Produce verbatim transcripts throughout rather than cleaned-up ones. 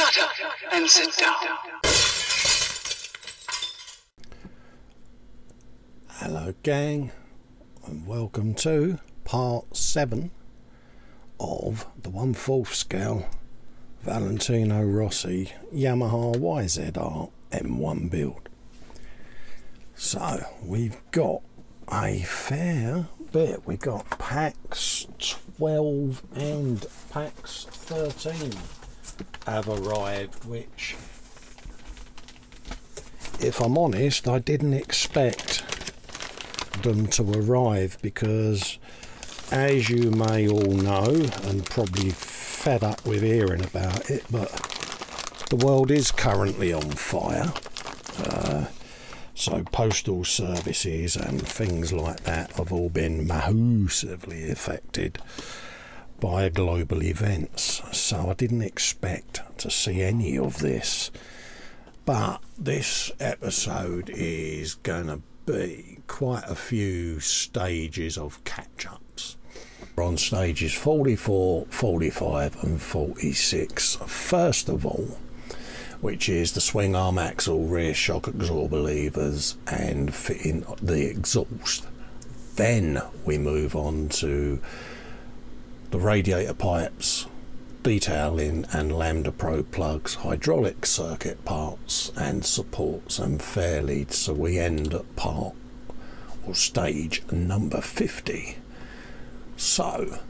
Shut up and sit down. Hello gang, and welcome to part seven of the one fourth scale Valentino Rossi Yamaha Y Z R M one build. So we've got a fair bit. We've got packs twelve and packs thirteen have arrived, which, if I'm honest, I didn't expect them to arrive, because as you may all know, and probably fed up with hearing about it, but the world is currently on fire. Uh, so postal services and things like that have all been massively affected by global events, so I didn't expect to see any of this, but this episode is gonna be quite a few stages of catch-ups. We're on stages forty-four, forty-five and forty-six. First of all, which is the swing arm axle, rear shock absorber levers and fitting the exhaust. Then we move on to the radiator pipes, detailing and lambda pro plugs, hydraulic circuit parts and supports and fair leads. So we end at part or stage number fifty. So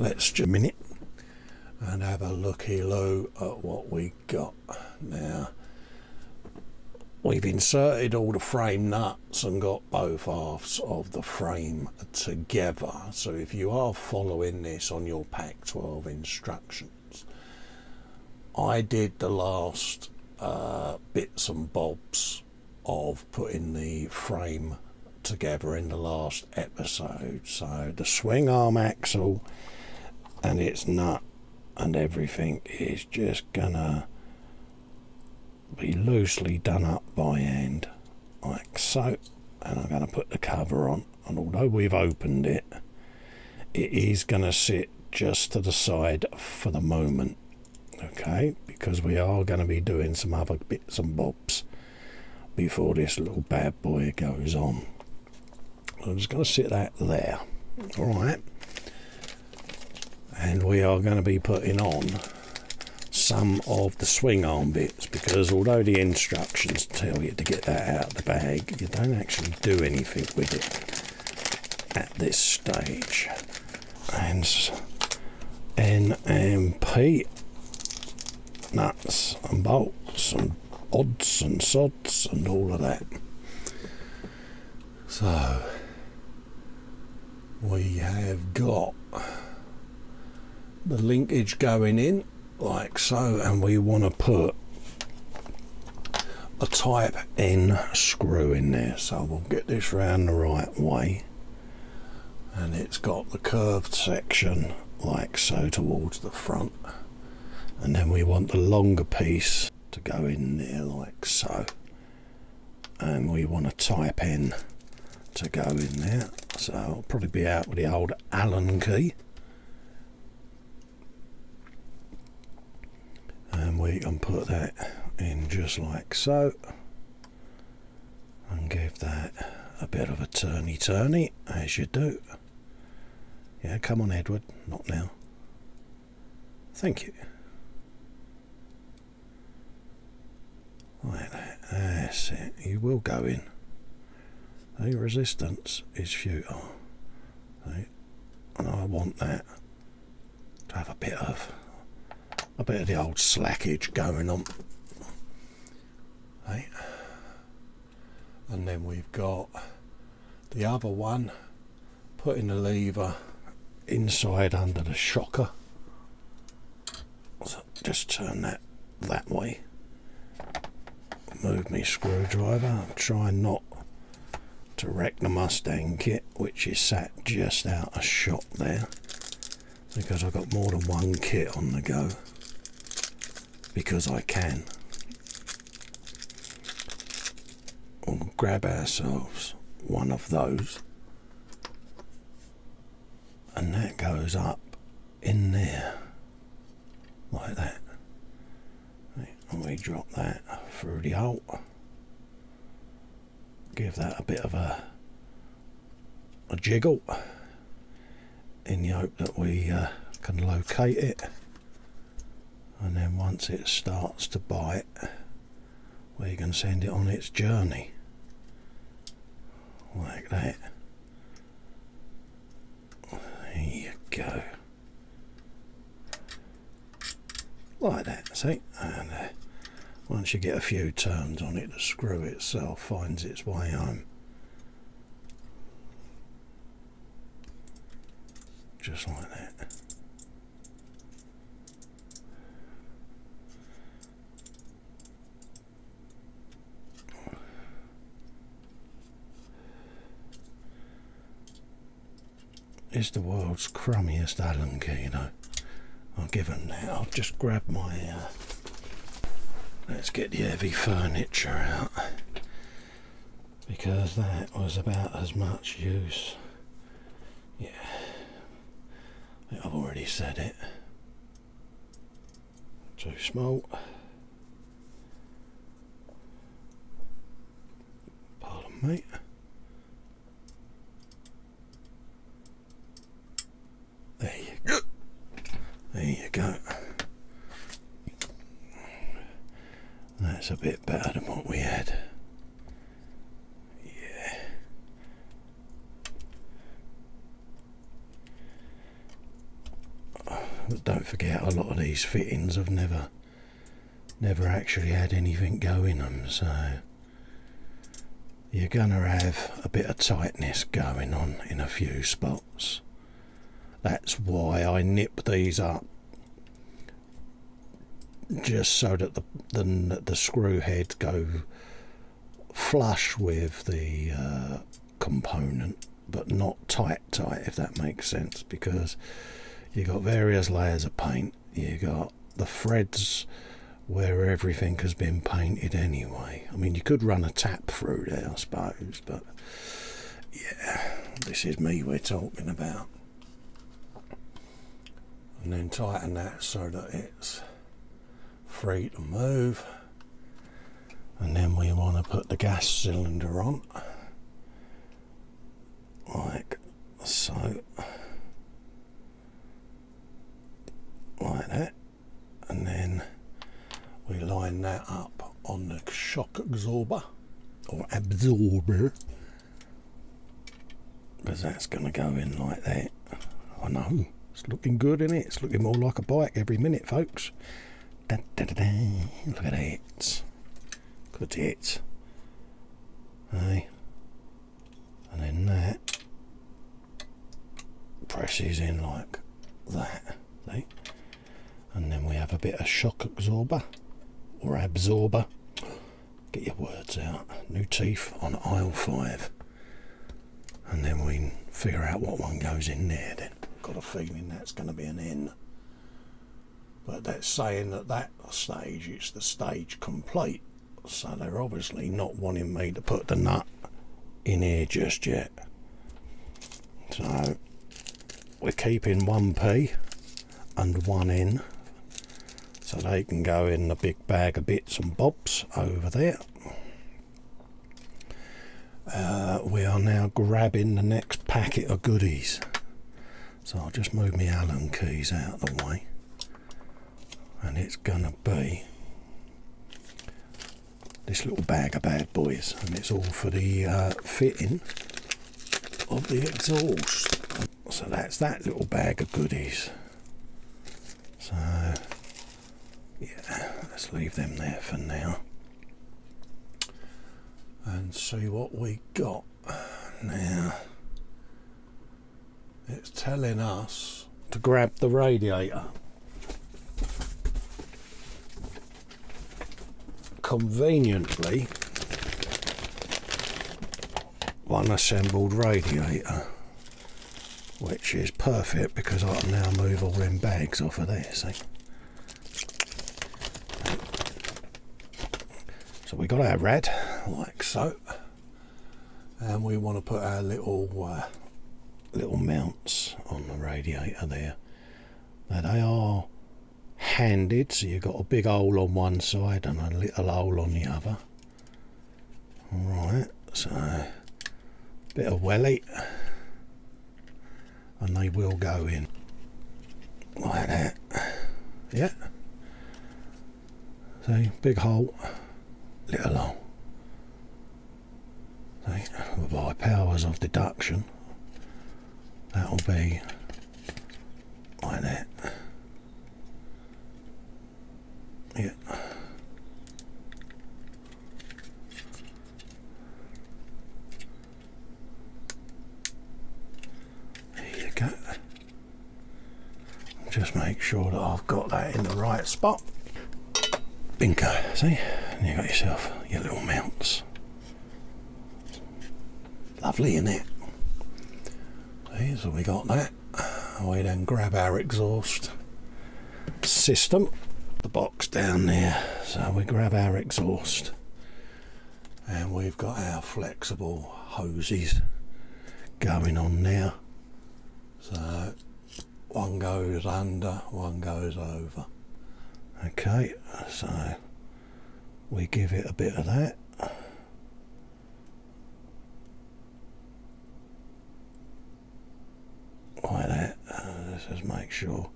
let's just a minute and have a looky-loo at what we got. Now we've inserted all the frame nuts and got both halves of the frame together. So if you are following this on your pack twelve instructions, I did the last uh, bits and bobs of putting the frame together in the last episode. So the swing arm axle and its nut and everything is just gonna be loosely done up by hand like so, and I'm going to put the cover on, and although we've opened it, it is going to sit just to the side for the moment, okay, because we are going to be doing some other bits and bobs before this little bad boy goes on. I'm just going to sit that there, all right, and we are going to be putting on some of the swing arm bits, because although the instructions tell you to get that out of the bag, you don't actually do anything with it at this stage. And N M P nuts and bolts and odds and sods and all of that. So we have got the linkage going in like so, and we want to put a type N screw in there. So we'll get this round the right way, and it's got the curved section like so towards the front, and then we want the longer piece to go in there like so, and we want a type N to go in there. So I'll probably be out with the old Allen key, and we can put that in just like so, and give that a bit of a turny turny as you do. Yeah, come on Edward, not now, thank you. Like that, that's it, you will go in. The resistance is futile, see? And I want that to have a bit of a bit of the old slackage going on, right? And then we've got the other one, putting the lever inside under the shocker. So just turn that that way. Move me screwdriver. Try not to wreck the Mustang kit, which is sat just out of shot there, because I've got more than one kit on the go. Because I can. We'll grab ourselves one of those, and that goes up in there like that. and we drop that through the hole. Give that a bit of a a jiggle in the hope that we uh, can locate it, and then once it starts to bite we can send it on its journey like that. There you go, like that, see. And uh, once you get a few turns on it, the screw itself finds its way home, just like that. It's the world's crummiest Allen key, you know. I'll give them that. I'll just grab my uh, let's get the heavy furniture out, because that was about as much use. Yeah, I've already said it. Too small. Pardon me. There you go. There you go. That's a bit better than what we had. Yeah. But don't forget, a lot of these fittings have never never actually had anything go in them, so you're gonna have a bit of tightness going on in a few spots. That's why I nip these up, just so that the the, the screw head go flush with the uh, component, but not tight tight, if that makes sense, because you got various layers of paint, you got the threads where everything has been painted anyway. I mean, you could run a tap through there, I suppose, but yeah, this is me we're talking about. And then tighten that so that it's free to move, and then we want to put the gas cylinder on like so, like that, and then we line that up on the shock absorber or absorber, because that's going to go in like that. I know it's looking good, isn't it? It's looking more like a bike every minute, folks. Da, da, da, da. Look at it. Look at it. Hey. And then that presses in like that. See? And then we have a bit of shock absorber or absorber. Get your words out. New teeth on aisle five. And then we figure out what one goes in there then. Got a feeling that's going to be an N. But that's saying that that stage, it's the stage complete, so they're obviously not wanting me to put the nut in here just yet. So we're keeping one P and one N, so they can go in the big bag of bits and bobs over there. Uh, we are now grabbing the next packet of goodies, so I'll just move my Allen keys out of the way. And it's gonna be this little bag of bad boys, and it's all for the uh, fitting of the exhaust. So that's that little bag of goodies. So yeah, let's leave them there for now and see what we got. Now it's telling us to grab the radiator. Conveniently, one assembled radiator, which is perfect because I can now move all them bags off of there, see. So we got our rad like so, and we want to put our little uh, little mounts on the radiator there. Now they are handed, so you've got a big hole on one side and a little hole on the other. Alright, so bit of welly and they will go in like that. Yeah, see, big hole, little hole. See, by powers of deduction that'll be like that. Yeah. There you go. Just make sure that I've got that in the right spot. Bingo, see? And you got yourself your little mounts. Lovely, isn't it? See, so we got that. We then grab our exhaust system. The box down there, so we grab our exhaust and we've got our flexible hoses going on now, so one goes under, one goes over. Okay, so we give it a bit of that. Like that. Uh, let's just make sure.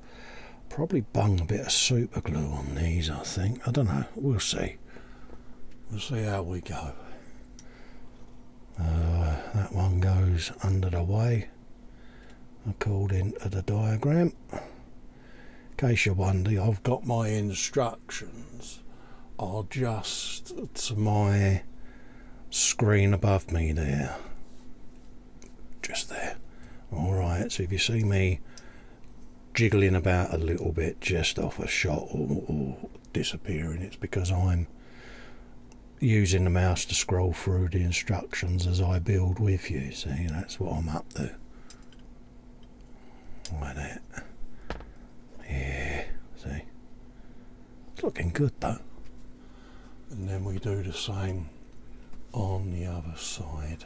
Probably bung a bit of super glue on these, I think. I don't know, we'll see. We'll see how we go. Uh, that one goes under the way according to the diagram. In case you wonder, I've got my instructions are just to my screen above me there. Just there. Alright, so if you see me jiggling about a little bit just off a shot or, or disappearing, it's because I'm using the mouse to scroll through the instructions as I build with you. See, that's what I'm up to. Like that. Yeah, see, it's looking good though. And then we do the same on the other side.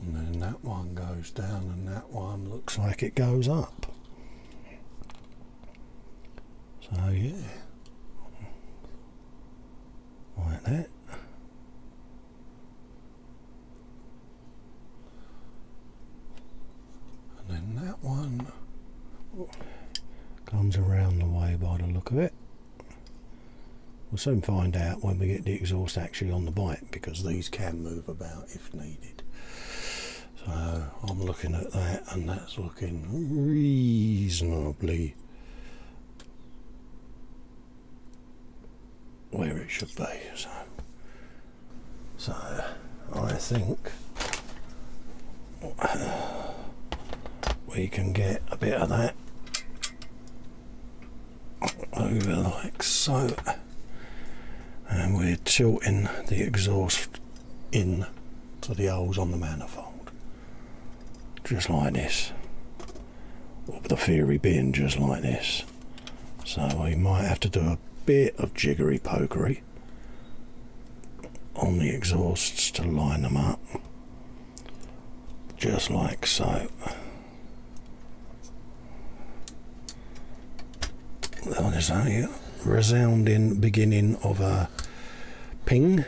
And then that one goes down and that one looks like it goes up. So yeah, like that. And then that one comes around the way by the look of it. We'll soon find out when we get the exhaust actually on the bike, because these can move about if needed. So I'm looking at that and that's looking reasonably where it should be. So, so I think we can get a bit of that over like so, and we're tilting the exhaust in to the holes on the manifold, just like this, or the theory being just like this. So we might have to do a bit of jiggery pokery on the exhausts to line them up, just like so. Like I say, resounding beginning of a ping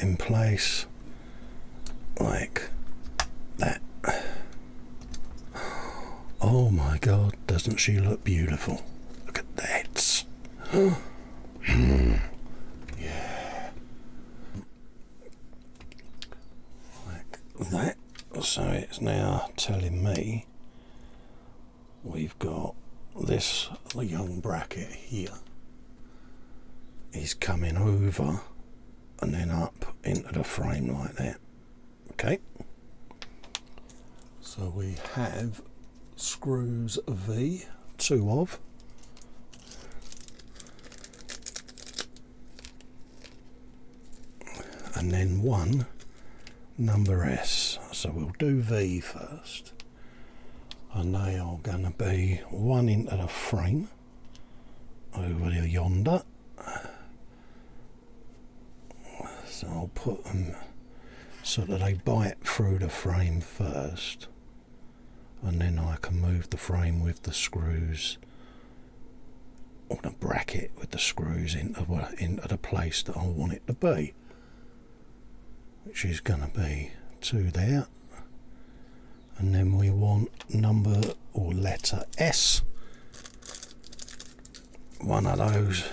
in place like that. Oh my god, doesn't she look beautiful? Look at that. Yeah, like that. So it's now telling me we've got this young bracket here is coming over and then up into the frame like that. Okay, so we have screws V, two of, and then one number S. So we'll do V first, and they are going to be one into the frame over there yonder. So I'll put them so that they bite through the frame first and then I can move the frame with the screws, or the bracket with the screws, into, into the place that I want it to be, which is going to be two there. And then we want number or letter S, one of those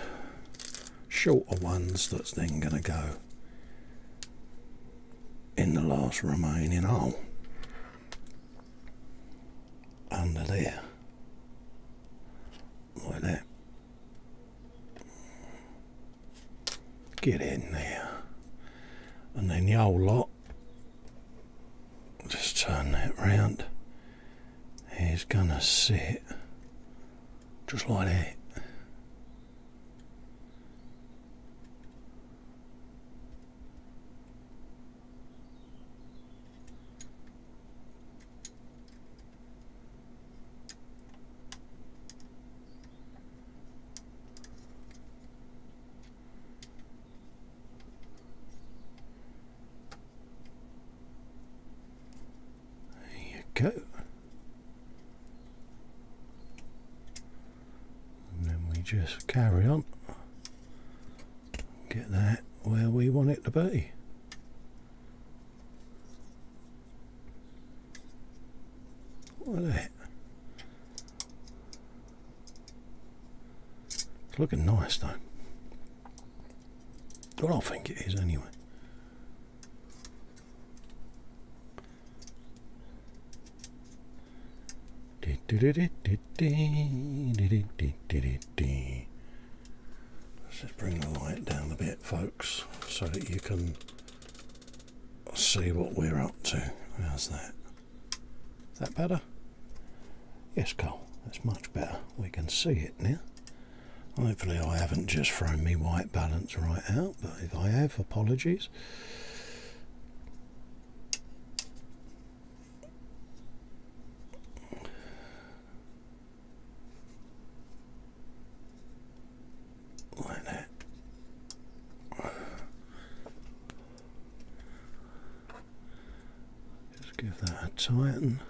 shorter ones that's then going to go in the last remaining hole under there, like that. Get in there, and then the whole lot, just turn that round, is gonna sit just like that. Go. And then we just carry on, get that where we want it to be. Look at that. It's looking nice though. Well, I think it is anyway. Let's just bring the light down a bit, folks, so that you can see what we're up to. How's that? Is that better? Yes, Cole, that's much better. We can see it now. Hopefully I haven't just thrown me white balance right out, but if I have, apologies. Tighten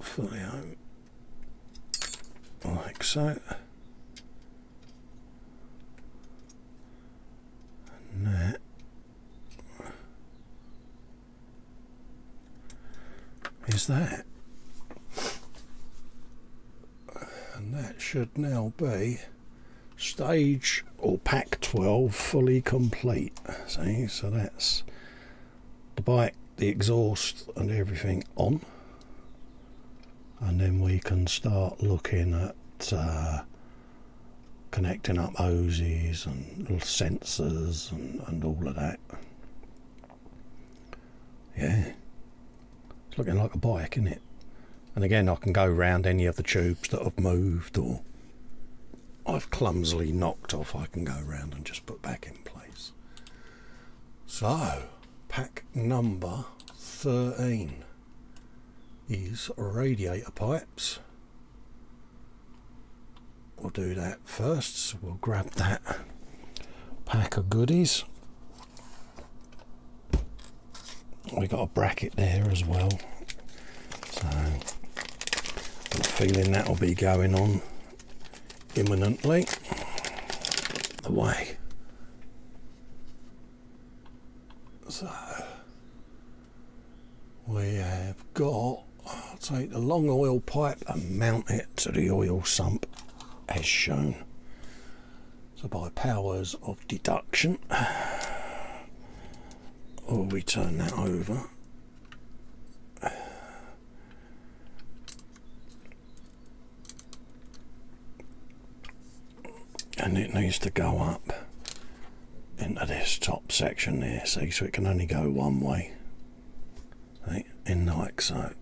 fully home like so, and that is that, and that should now be stage or pack twelve fully complete. See, so that's the bike, the exhaust and everything on, and then we can start looking at uh, connecting up hoses and little sensors and, and all of that. Yeah, it's looking like a bike, isn't it? And again, I can go round any of the tubes that have moved or I've clumsily knocked off. I can go round and just put back in place. So pack number thirteen is radiator pipes. We'll do that first, so we'll grab that pack of goodies. We got a bracket there as well, so I'm feeling that'll be going on imminently. The way. So we have got, I'll take the long oil pipe and mount it to the oil sump as shown. So by powers of deduction, or we turn that over, and it needs to go up into this top section there, see, so it can only go one way, see, in like so.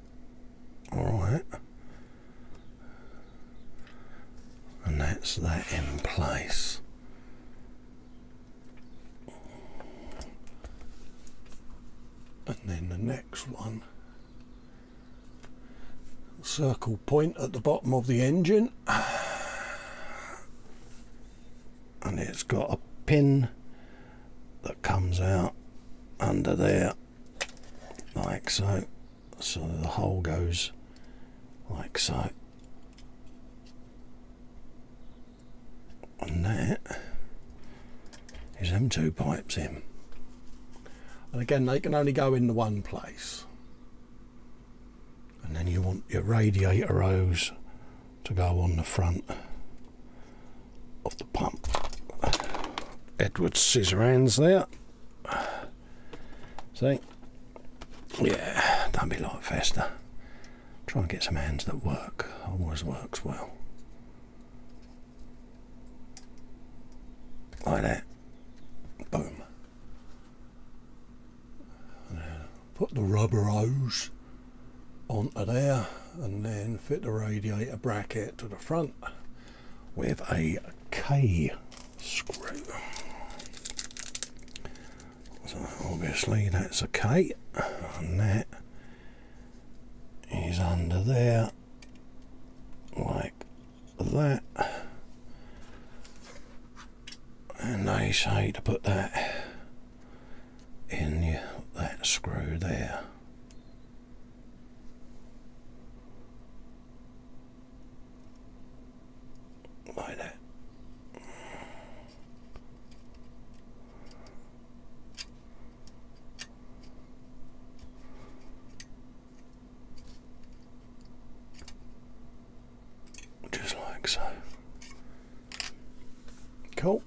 Alright, and that's that in place. And then the next one, circle point at the bottom of the engine, and it's got a pin that comes out under there like so, so the hole goes like so. And that is them two pipes in. And again, they can only go in the one place. And then you want your radiator hose to go on the front of the pump. Edward Scissorhands there. See? Yeah, don't be like Fester. Try and get some hands that work. Always works well. Like that. Boom. And then put the rubber hose onto there and then fit the radiator bracket to the front with a K screw. So obviously that's a K, and that is under there like that, and they say to put that in that screw there. Like that. Just like so. Cool.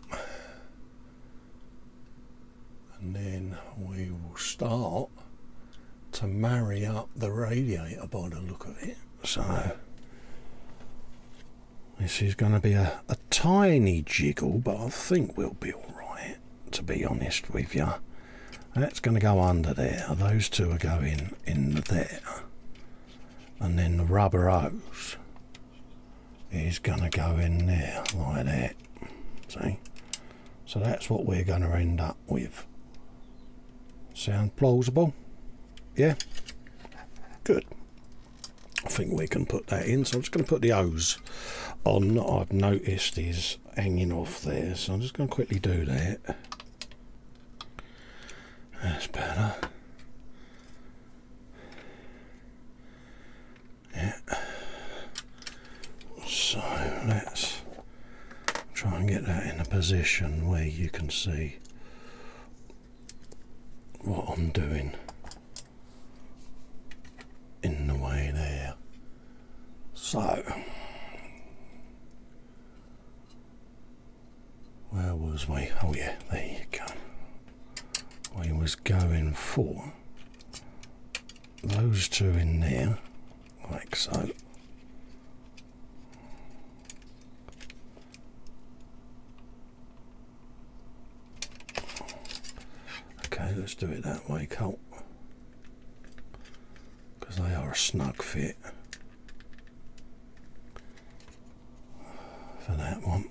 And then we will start to marry up the radiator by the look of it. So this is going to be a, a tiny jiggle, but I think we'll be alright, to be honest with you. That's going to go under there. Those two are going in there. And then the rubber hose is going to go in there, like that. See? So that's what we're going to end up with. Sound plausible? Yeah? Good. I think we can put that in, so I'm just going to put the hose on that I've noticed is hanging off there, so I'm just going to quickly do that. That's better. Yeah. So let's try and get that in a position where you can see what I'm doing in the way there. So where was we? Oh yeah, there you go. We was going for those two in there, like so. Okay, let's do it that way, Colt. Because they are a snug fit for that one.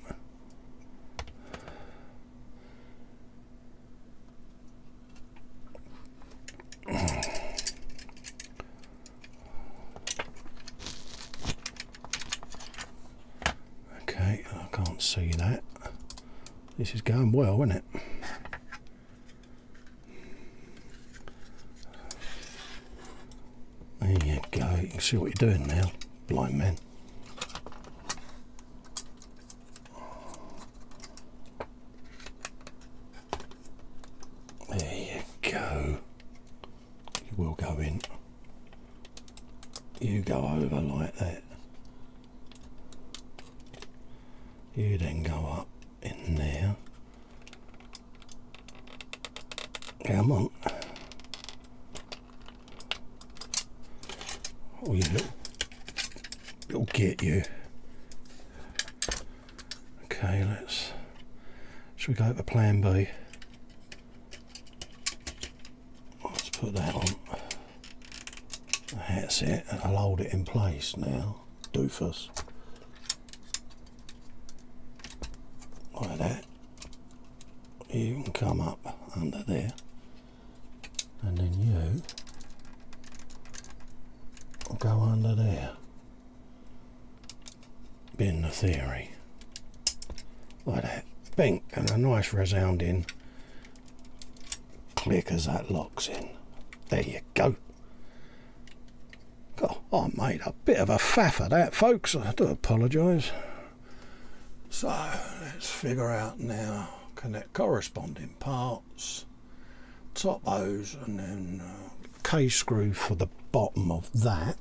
Okay, I can't see that. This is going well, isn't it? See what you're doing now, blind man. There you go. You will go in. You go over like that. You then go up in there. Come on. Oh, you little, little git, you. Okay, let's. Should we go to plan B? Let's put that on. That's it, and I'll hold it in place now. Doofus. Like that. You can come up under there. And then you. I'll go under there. Been the theory. Like that. Bink. And a nice resounding click as that locks in. There you go. God, I made a bit of a faff of that, folks. I do apologise. So let's figure out now, connect corresponding parts, top hose, and then K-screw for the bottom of that.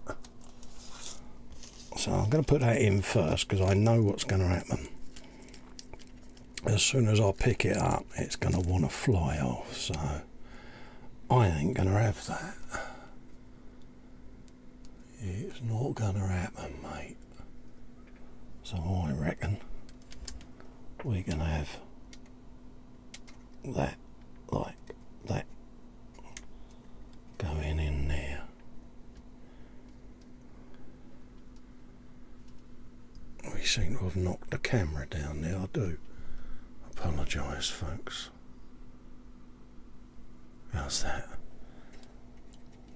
So I'm going to put that in first because I know what's going to happen. As soon as I pick it up, it's going to want to fly off, so I ain't going to have that. It's not going to happen, mate. So I reckon we're going to have that, like that, going in there. We seem to have knocked the camera down there. I do apologise, folks. How's that?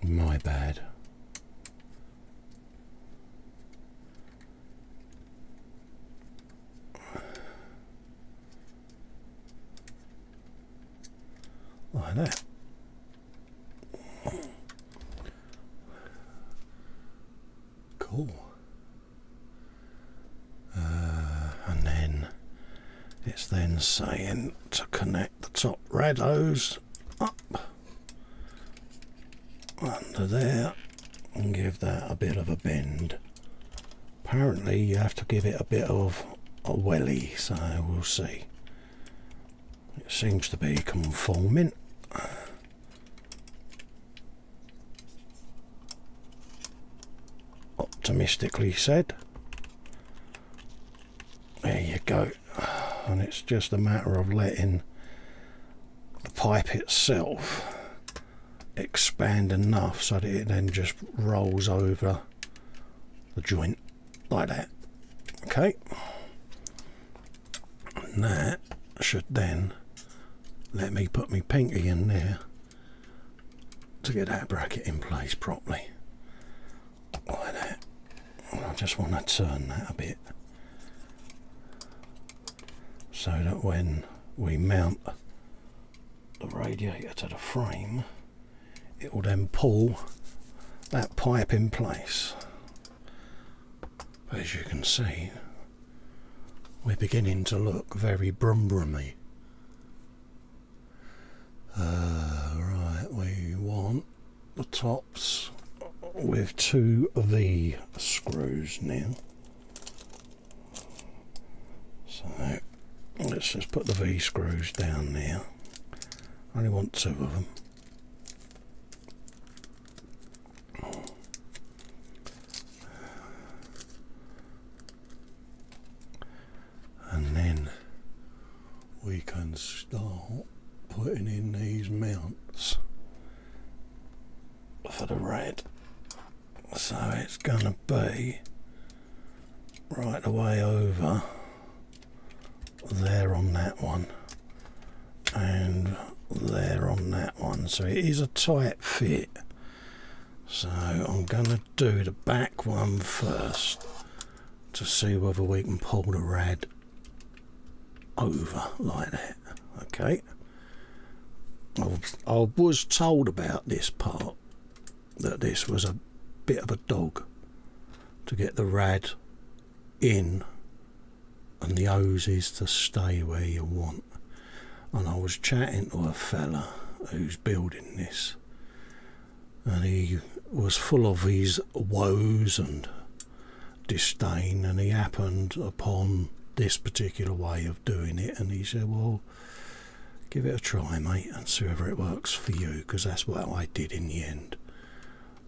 My bad. Like that. Cool. Uh, and then it's then saying to connect the top rados up under there and give that a bit of a bend. Apparently you have to give it a bit of a welly, so we'll see. It seems to be conforming. Optimistically said. There you go. And it's just a matter of letting the pipe itself expand enough so that it then just rolls over the joint like that. Okay. And that should then let me put my pinky in there to get that bracket in place properly. Like that. And I just want to turn that a bit so that when we mount the radiator to the frame, it will then pull that pipe in place. But as you can see, we're beginning to look very brum-brummy. Uh, right, we want the tops with two V screws now. So let's just put the V screws down there. I only want two of them. And then we can start putting in these mounts for the red. So it's gonna be right the way over there on that one and there on that one. So it is a tight fit. So I'm gonna do the back one first to see whether we can pull the red over like that. Okay, I was, I was told about this part, that this was a bit of a dog to get the rad in and the hoses to stay where you want. And I was chatting to a fella who's building this, and he was full of his woes and disdain, and he happened upon this particular way of doing it, and he said, well, give it a try, mate, and see whether it works for you, because that's what I did in the end.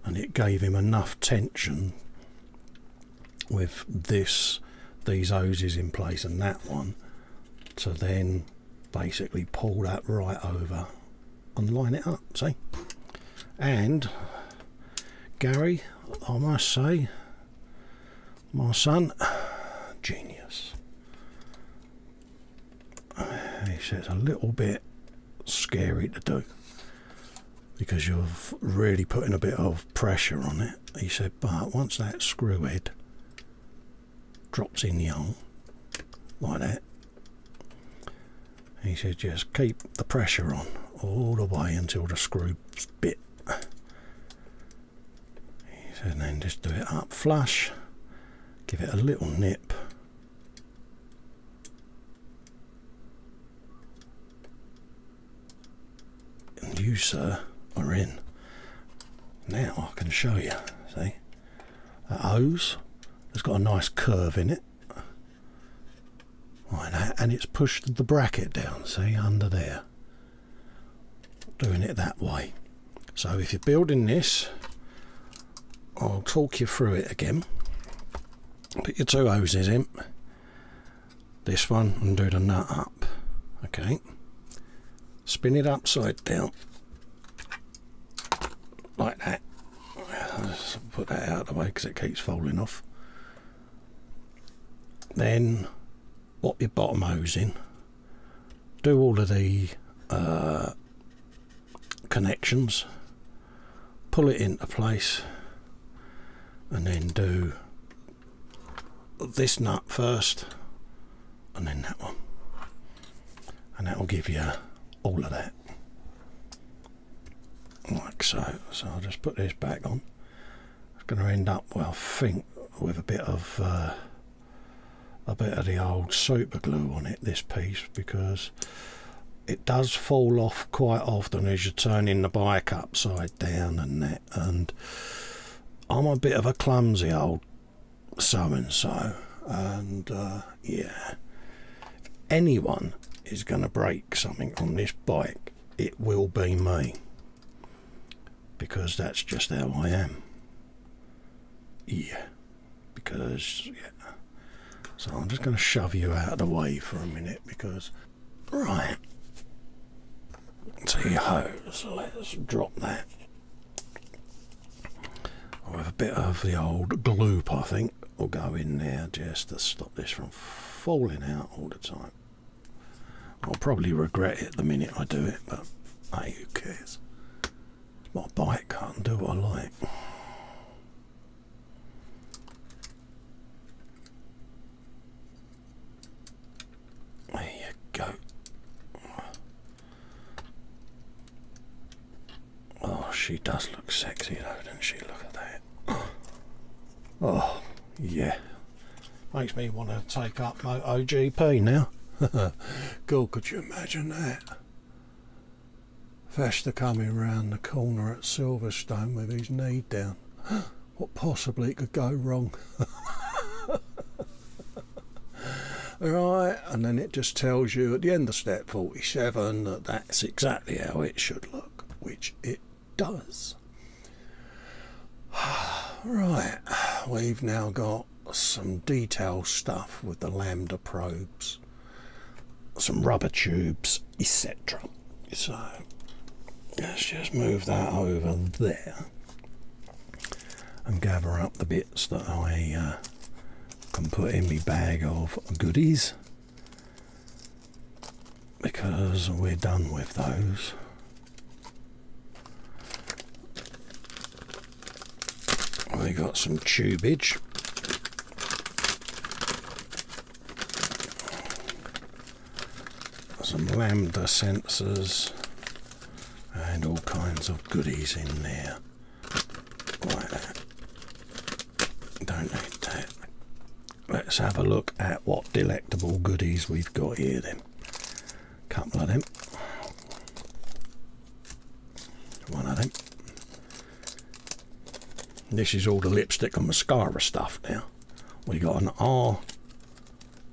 And it gave him enough tension with this, these hoses in place and that one, to then basically pull that right over and line it up, see. And Gary, I must say, my son, genius. He says, a little bit scary to do because you're really putting a bit of pressure on it. He said, but once that screw head drops in the hole like that, he said, just keep the pressure on all the way until the screw's bit. He and then just do it up flush, give it a little nip, and you, sir, are in. Now I can show you, see, that O's has got a nice curve in it, right, and it's pushed the bracket down, see, under there, doing it that way. So if you're building this, I'll talk you through it again. Put your two hoses in, this one, and do the nut up, okay, spin it upside down like that. I'll just put that out of the way because it keeps falling off. Then pop your bottom hose in, do all of the uh, connections, pull it into place, and then do this nut first and then that one, and that will give you all of that, like so. So I'll just put this back on. It's going to end up, well, I think, with a bit of uh, a bit of the old super glue on it, this piece, because it does fall off quite often as you're turning the bike upside down and that, and I'm a bit of a clumsy old so-and-so, and uh, yeah, if anyone is going to break something on this bike, it will be me, because that's just how I am. Yeah, because yeah. So I'm just going to shove you out of the way for a minute, because right, to your hose, let's drop that. I'll have a bit of the old glue, I think, will go in there just to stop this from falling out all the time. I'll probably regret it the minute I do it, but hey, who cares? It's my bike, I can do what I like. There you go. Oh, she does look sexy though, doesn't she? Look at that. Oh, yeah. Makes me want to take up MotoGP now. God, could you imagine that? Vesta coming round the corner at Silverstone with his knee down. What possibly could go wrong? Right, and then it just tells you at the end of step forty-seven that that's exactly how it should look, which it does. Right, we've now got some detail stuff with the lambda probes, some rubber tubes, etc. So let's just move that over there and gather up the bits that I uh, can put in my bag of goodies, because we're done with those. We got some tubage. Some lambda sensors and all kinds of goodies in there, like that. Don't need that. Let's have a look at what delectable goodies we've got here then. Couple of them. One of them. This is all the lipstick and mascara stuff now. We got an R,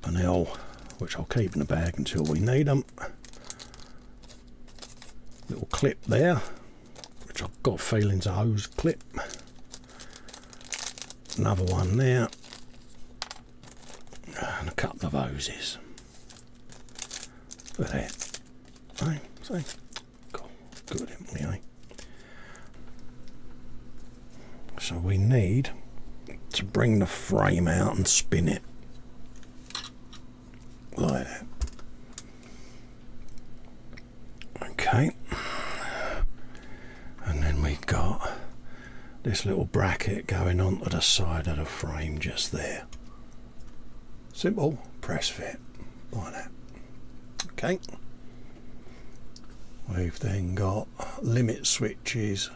an L, which I'll keep in the bag until we need them. Little clip there, which I've got a feeling's a hose clip. Another one there, and a couple of hoses. Look at that. Hey, see? Cool. Good, haven't we, eh? So we need to bring the frame out and spin it. Like that. Okay, and then we got this little bracket going onto the side of the frame just there. Simple, press fit, like that. Okay, we've then got limit switches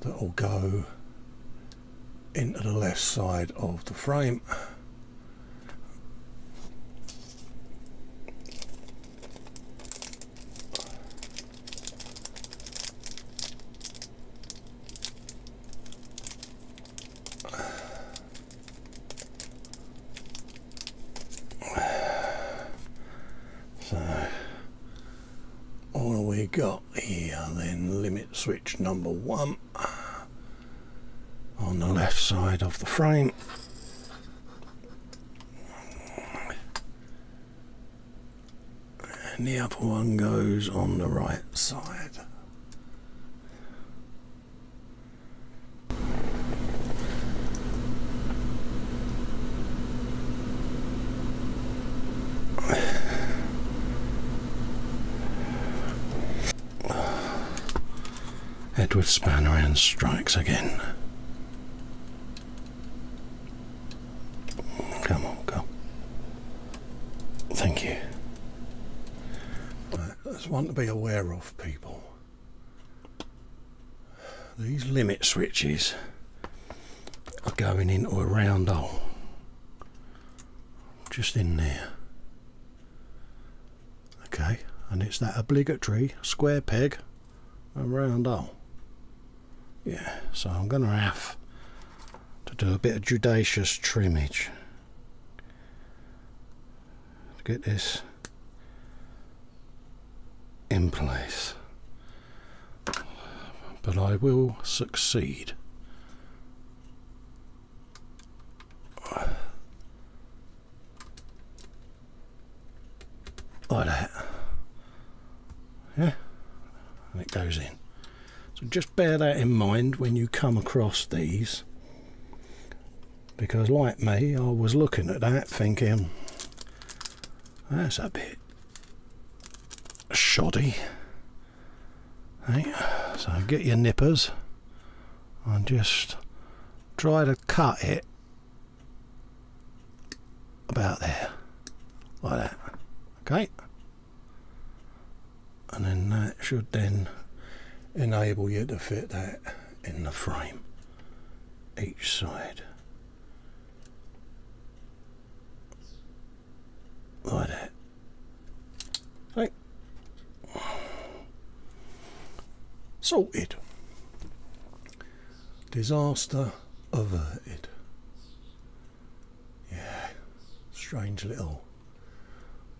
that will go into the left side of the frame. Switch number one on the left side of the frame. And the other one goes on the right side. With spanner and strikes again. Come on, go. Thank you. Right, that's one to be aware of, people. These limit switches are going into a round hole. Just in there. Okay, and it's that obligatory square peg and round hole. Yeah, so I'm going to have to do a bit of judicious trimmage to get this in place, but I will succeed. Like that. Yeah, and it goes in. So just bear that in mind when you come across these, because like me, I was looking at that thinking, that's a bit shoddy. Right? So get your nippers and just try to cut it about there, like that, okay? And then that should then enable you to fit that in the frame, each side, like that. Right. Sorted. Disaster averted. Yeah, strange little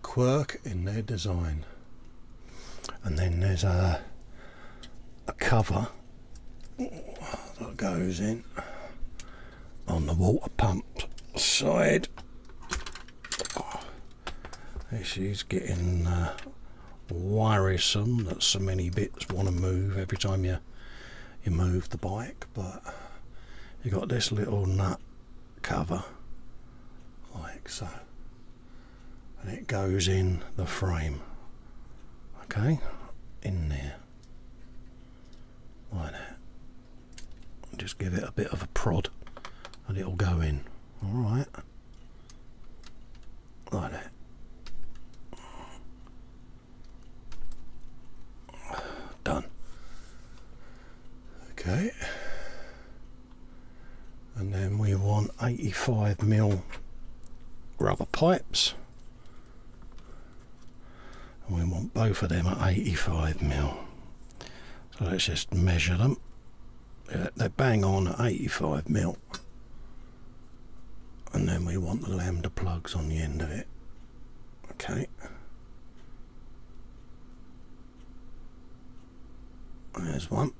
quirk in their design. And then there's a a cover that goes in on the water pump side. This is getting uh, worrisome that so many bits want to move every time you you move the bike, but you got this little nut cover like so, and it goes in the frame, okay, in there. Like that. Just give it a bit of a prod and it'll go in. Alright. Like that. Done. Okay. And then we want eighty-five mil rubber pipes. And we want both of them at eighty-five mil. So let's just measure them. Yeah, they bang on at eighty-five mil. And then we want the lambda plugs on the end of it. Okay. There's one.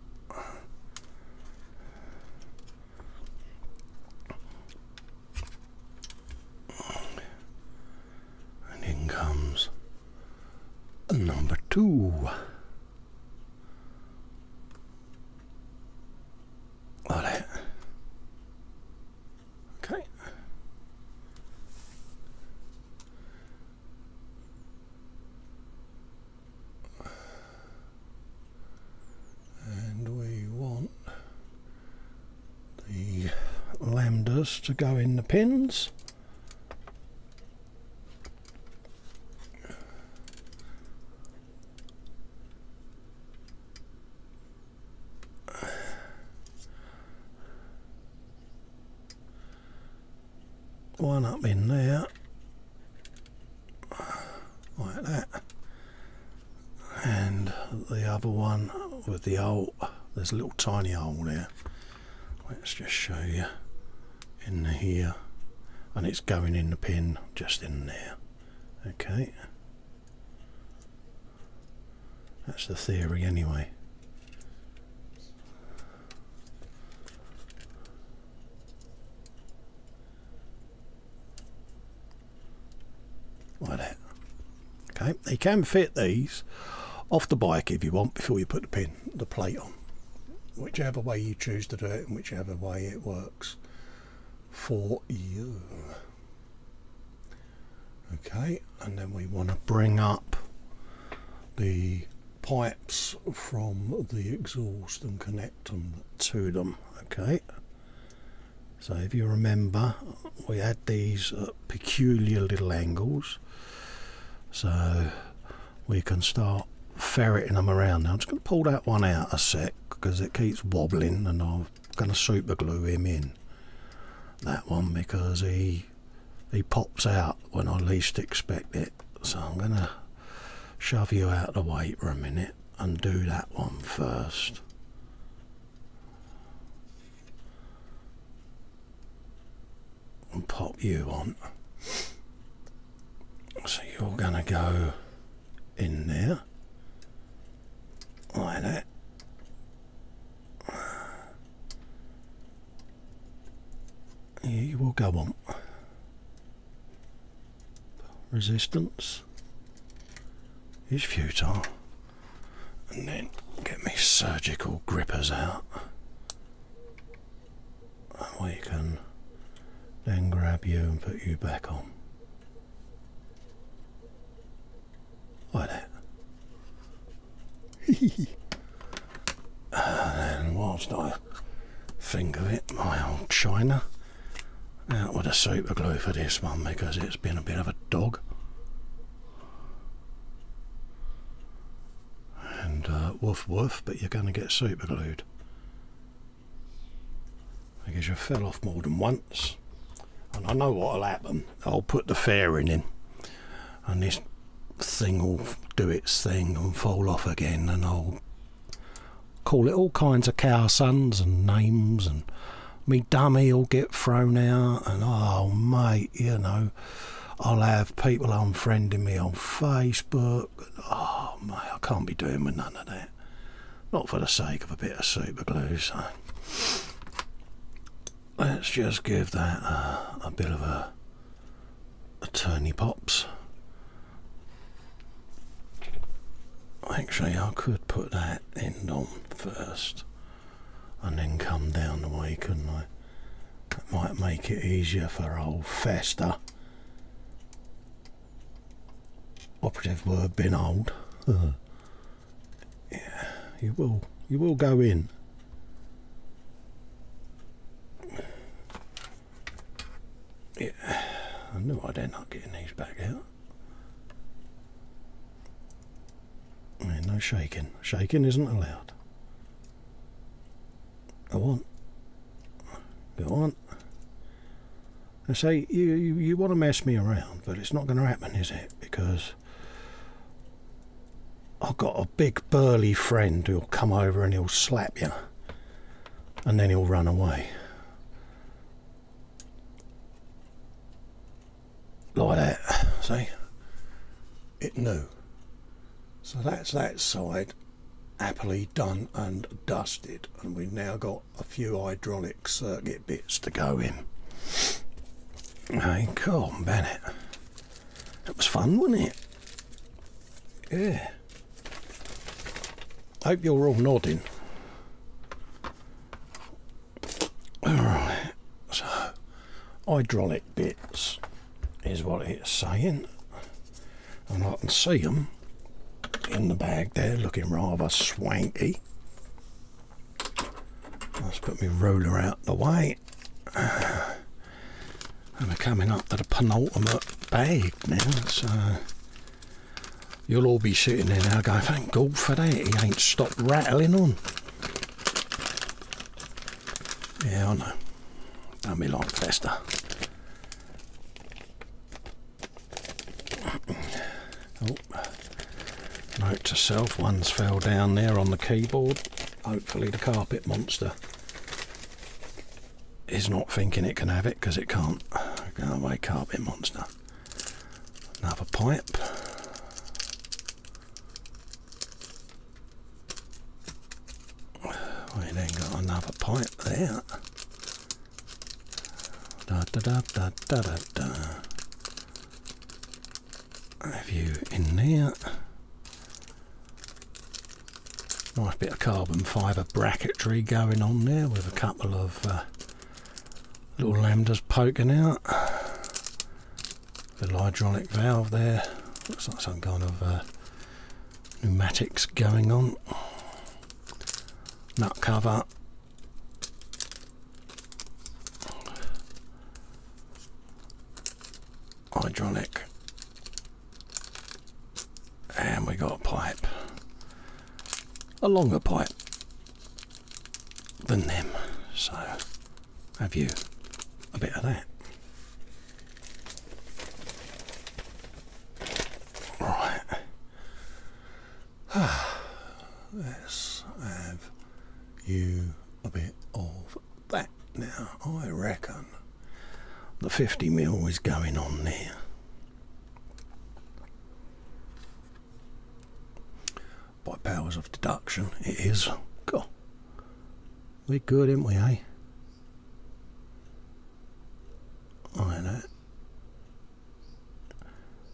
And in comes number two. To go in the pins, one up in there like that, and the other one with the hole. There's a little tiny hole there. Let's just show you in here, and it's going in the pin just in there. Okay, that's the theory anyway. Like that. Okay, you can fit these off the bike if you want before you put the pin, the plate on, whichever way you choose to do it and whichever way it works for you. Okay, and then we want to bring up the pipes from the exhaust and connect them to them. Okay, so if you remember, we had these at peculiar little angles, so we can start ferreting them around. Now I'm just going to pull that one out a sec because it keeps wobbling, and I'm going to super glue him in, that one, because he he pops out when I least expect it. So I'm going to shove you out of the way for a minute and do that one first. And pop you on. So you're gonna go in there like that, you will go on resistance is futile, and then get me surgical grippers out, and we can then grab you and put you back on. Like that. And then whilst I think of it, my old china, out with a super glue for this one because it's been a bit of a dog. And uh, woof woof, but you're going to get super glued. Because you fell off more than once. And I know what'll happen. I'll put the fairing in, and this thing will do its thing and fall off again, and I'll call it all kinds of cow sons and names, and me dummy will get thrown out, and oh mate, you know, I'll have people unfriending me on Facebook. Oh mate, I can't be doing with none of that. Not for the sake of a bit of super glue, so. Let's just give that uh, a bit of a, a turny pops. Actually, I could put that end on first and then come down the way, couldn't I? That might make it easier for old Fester. Operative word, been old. Uh, yeah, you will. You will go in. Yeah, I knew I'd end up getting these back out. Yeah, no shaking. Shaking isn't allowed. Go on. Go on. I say, you, you, you want to mess me around, but it's not going to happen, is it? Because I've got a big burly friend who'll come over and he'll slap you. And then he'll run away. Like that, see, it knew. So that's that side happily done and dusted, and we've now got a few hydraulic circuit bits to go in. Hey, cool, Bennett, that was fun, wasn't it? Yeah, hope you're all nodding. All right, so hydraulic bits is what it's saying, and I can see them in the bag there looking rather swanky. Let's put my ruler out the way, and we're coming up to the penultimate bag now, so you'll all be sitting there now going, thank God for that, he ain't stopped rattling on. Yeah, I know, don't be like Fester. Oh, note to self, one's fell down there on the keyboard. Hopefully the carpet monster is not thinking it can have it, because it can't. Go away, carpet monster. Another pipe. We then got another pipe there. Da da da da da da da. Have you in there? Nice bit of carbon fibre bracketry going on there with a couple of uh, little lambdas poking out. Little hydraulic valve there. Looks like some kind of uh, pneumatics going on. Nut cover. Hydraulic. And we got a pipe. A longer pipe than them. So have you a bit of that. Right. Let's have you a bit of that. Now, I reckon the fifty mil is going on there. By powers of deduction, it is. Cool. We're good, aren't we, eh? I know.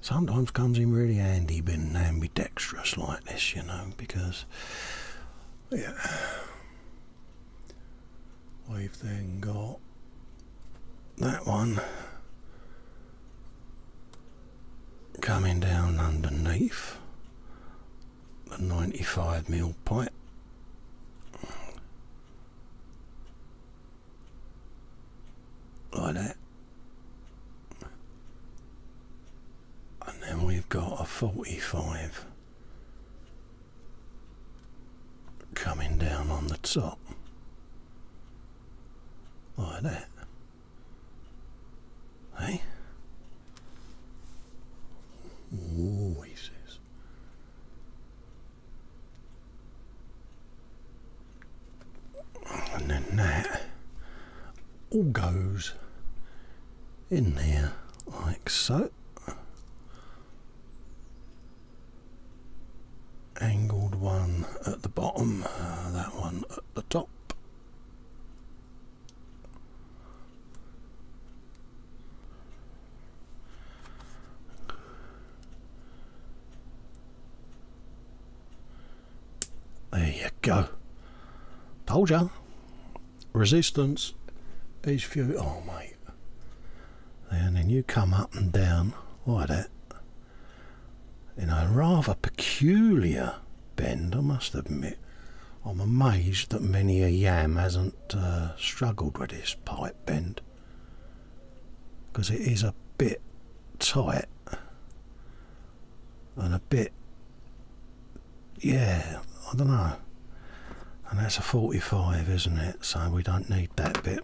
Sometimes comes in really handy being ambidextrous like this, you know, because yeah, we've then got that one coming down underneath the ninety-five mil pipe. Like that. And then we've got a forty-five coming down on the top. Like that. Hey? Ooh, he says. And then that all goes in there like so. Angled one at the bottom, uh, that one at the top. There you go. Told ya. Resistance is futile, mate. And then you come up and down like that. In a rather peculiar bend, I must admit. I'm amazed that many a yam hasn't uh, struggled with this pipe bend, because it is a bit tight and a bit, yeah, I don't know. And that's a forty-five, isn't it? So we don't need that bit.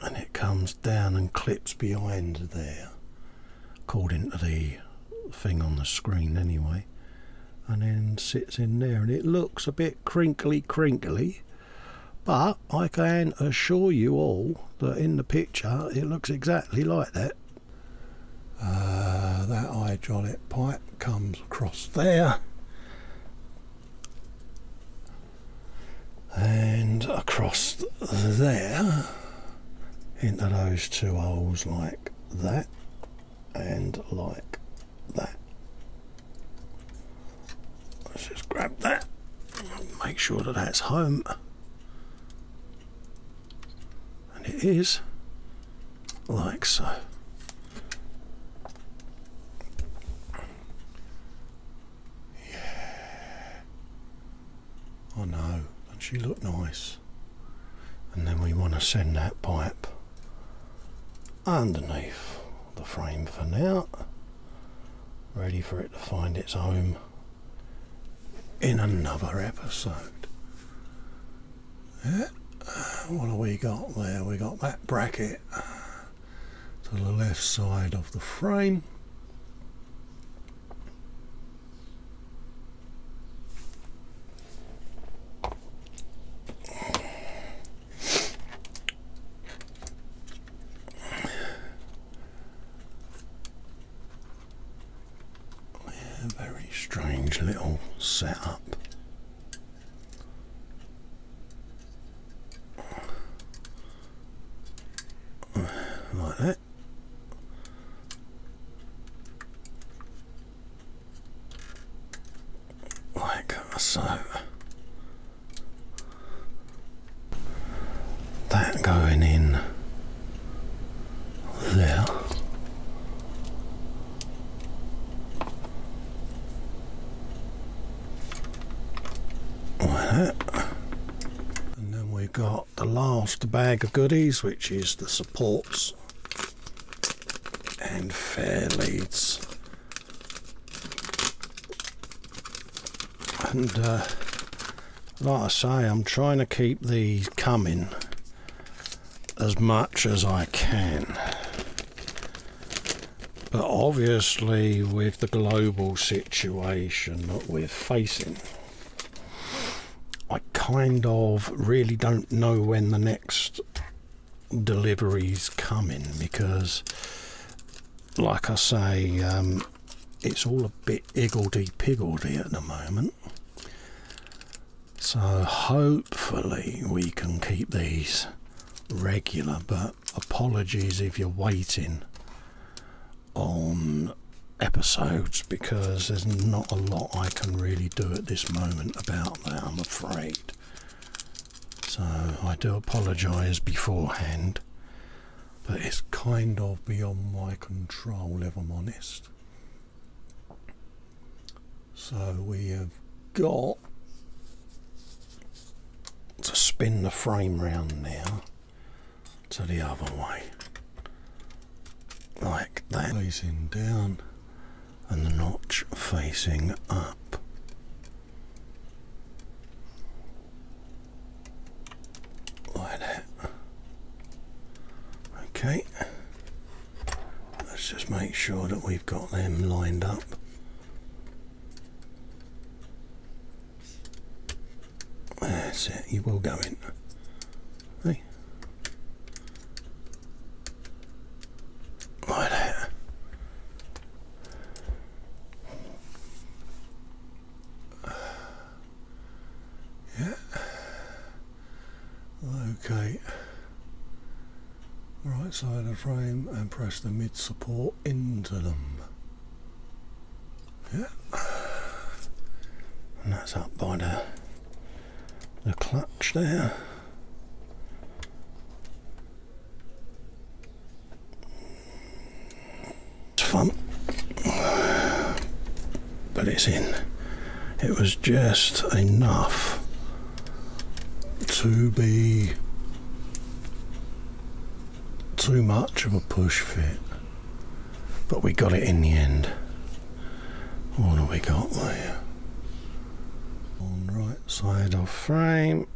And it comes down and clips behind there, according to the thing on the screen anyway, and then sits in there, and it looks a bit crinkly crinkly, but I can assure you all that in the picture it looks exactly like that. Uh, that hydraulic pipe comes across there and across there into those two holes like that. And like that. Let's just grab that and make sure that that's home. And it is, like so. Yeah. I know, and she looked nice. And then we want to send that pipe underneath the frame for now, ready for it to find its home in another episode. Yeah. What have we got there? We got that bracket to the left side of the frame. Little setup. Like that. Like so. That going in there. And then we've got the last bag of goodies, which is the supports and fair leads. And uh, like I say, I'm trying to keep these coming as much as I can. But obviously with the global situation that we're facing, I kind of really don't know when the next delivery's coming, because like I say, um, it's all a bit iggledy-piggledy at the moment. So hopefully we can keep these regular, but apologies if you're waiting on episodes, because there's not a lot I can really do at this moment about that, I'm afraid. So I do apologise beforehand, but it's kind of beyond my control if I'm honest. So we have got to spin the frame round now to the other way, like that, facing down and the notch facing up. Like that. Okay. Let's just make sure that we've got them lined up. That's it, you will go in. Hey. Like that. Yeah. Okay. Right side of the frame and press the mid support into them. Yeah. And that's up by the the clutch there. It's fun. But it's in. It was just enough to be too much of a push fit, but we got it in the end. What have we got there? On right side of frame,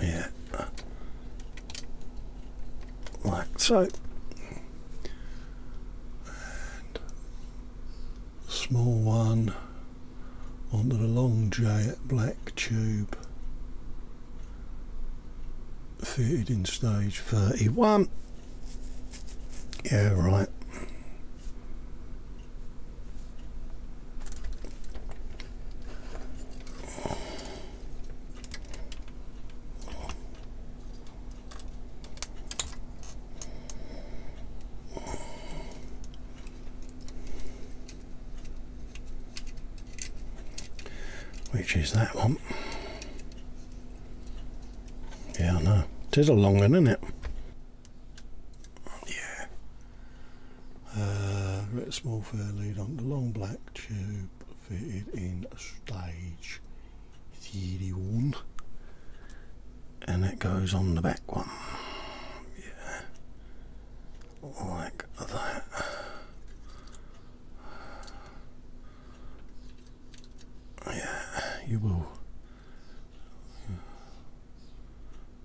yeah, like so, and small one onto the long J at black tube. Fitted in stage thirty-one. Yeah, right. Which is that one. Yeah, I know. It is a long one, isn't it? Yeah. Uh, writ small fair lead on the long black tube, fitted in stage thirty-one. And it goes on the back one. Yeah. Like that. Yeah, you will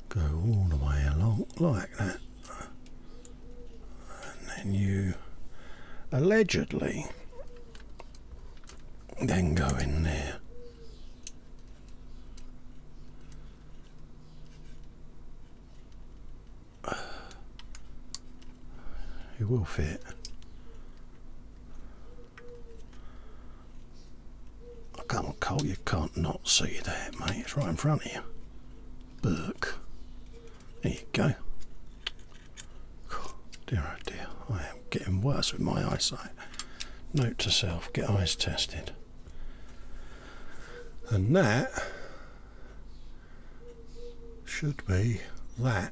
go all the way along like that, and then you allegedly then go in there. It will fit. I can't call you, can't not see that, mate. It's right in front of you. Burke. There you go. Dear oh dear, I am getting worse with my eyesight. Note to self, get eyes tested. And that should be that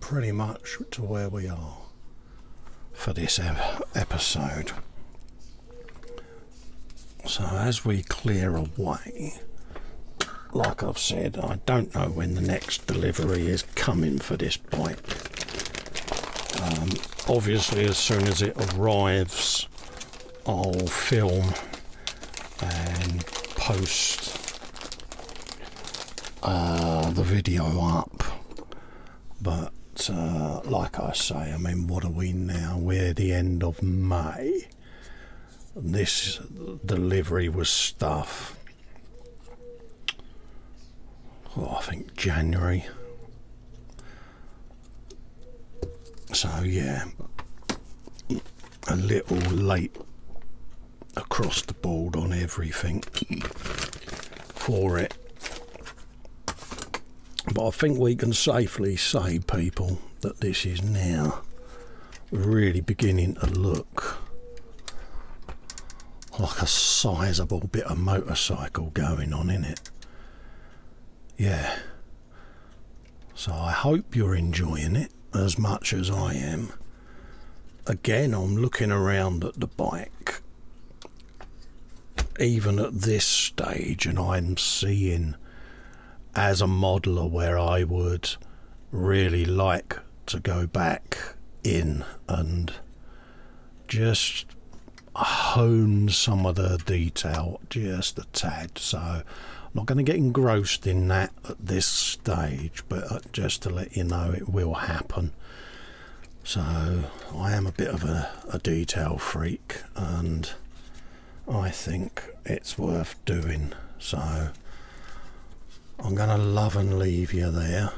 pretty much to where we are for this episode. So as we clear away, like I've said, I don't know when the next delivery is coming for this bike. Um, obviously as soon as it arrives I'll film and post uh, the video up, but uh, like I say, I mean, what are we now? We're at the end of May. This delivery was stuff, oh, I think January. So yeah, a little late across the board on everything for it, but I think we can safely say, people, that this is now really beginning to look like a sizable bit of motorcycle going on, innit? Yeah, so I hope you're enjoying it as much as I am. Again, I'm looking around at the bike even at this stage, and I'm seeing as a modeler where I would really like to go back in and just hone some of the detail just a tad. So I'm not going to get engrossed in that at this stage, but just to let you know, it will happen. So I am a bit of a, a detail freak, and I think it's worth doing. So I'm gonna love and leave you there.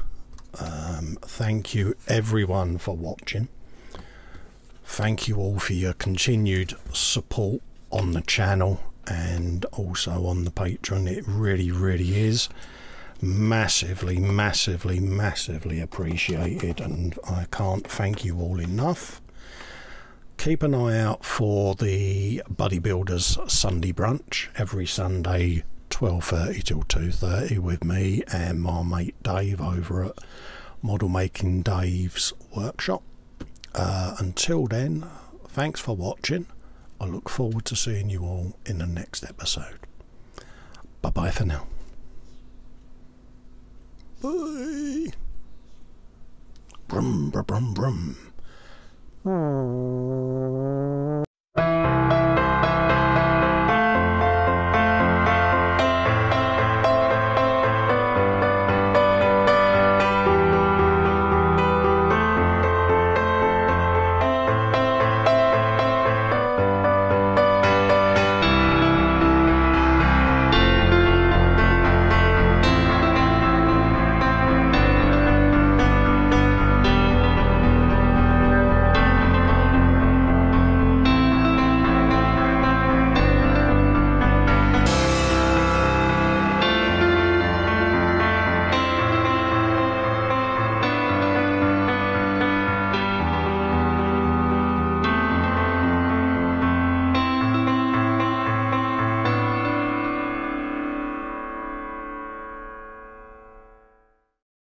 Um, thank you everyone for watching. Thank you all for your continued support on the channel and also on the Patreon. It really really is massively massively massively appreciated, and I can't thank you all enough. Keep an eye out for the Bodybuilders Sunday brunch every Sunday, twelve thirty till two thirty, with me and my mate Dave over at Model Making Dave's Workshop. Uh, until then, thanks for watching. I look forward to seeing you all in the next episode. Bye bye for now. Bye. Brum brum brum brum.